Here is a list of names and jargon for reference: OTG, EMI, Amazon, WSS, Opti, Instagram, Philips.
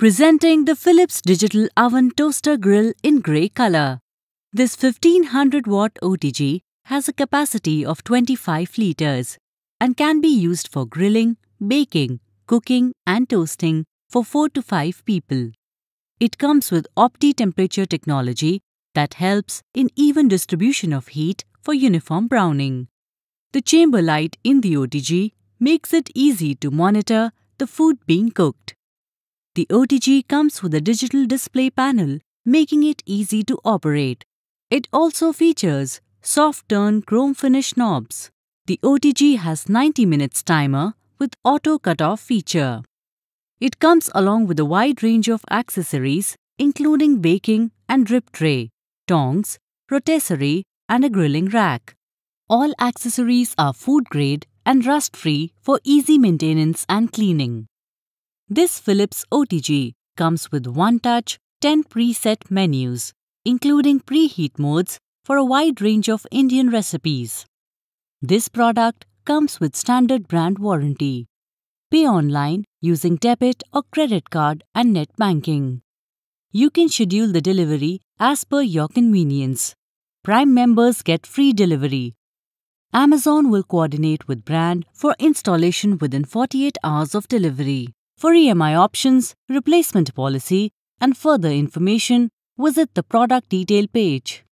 Presenting the Philips Digital Oven Toaster Grill in grey colour. This 1500-watt OTG has a capacity of 25 litres and can be used for grilling, baking, cooking and toasting for 4 to 5 people. It comes with Opti temperature technology that helps in even distribution of heat for uniform browning. The chamber light in the OTG makes it easy to monitor the food being cooked. The OTG comes with a digital display panel, making it easy to operate. It also features soft turn chrome finish knobs. The OTG has 90 minutes timer with auto cutoff feature. It comes along with a wide range of accessories including baking and drip tray, tongs, rotisserie and a grilling rack. All accessories are food grade and rust-free for easy maintenance and cleaning. This Philips OTG comes with one-touch 10 preset menus, including preheat modes for a wide range of Indian recipes. This product comes with standard brand warranty. Pay online using debit or credit card and net banking. You can schedule the delivery as per your convenience. Prime members get free delivery. Amazon will coordinate with brand for installation within 48 hours of delivery. For EMI options, replacement policy, and further information, visit the product detail page.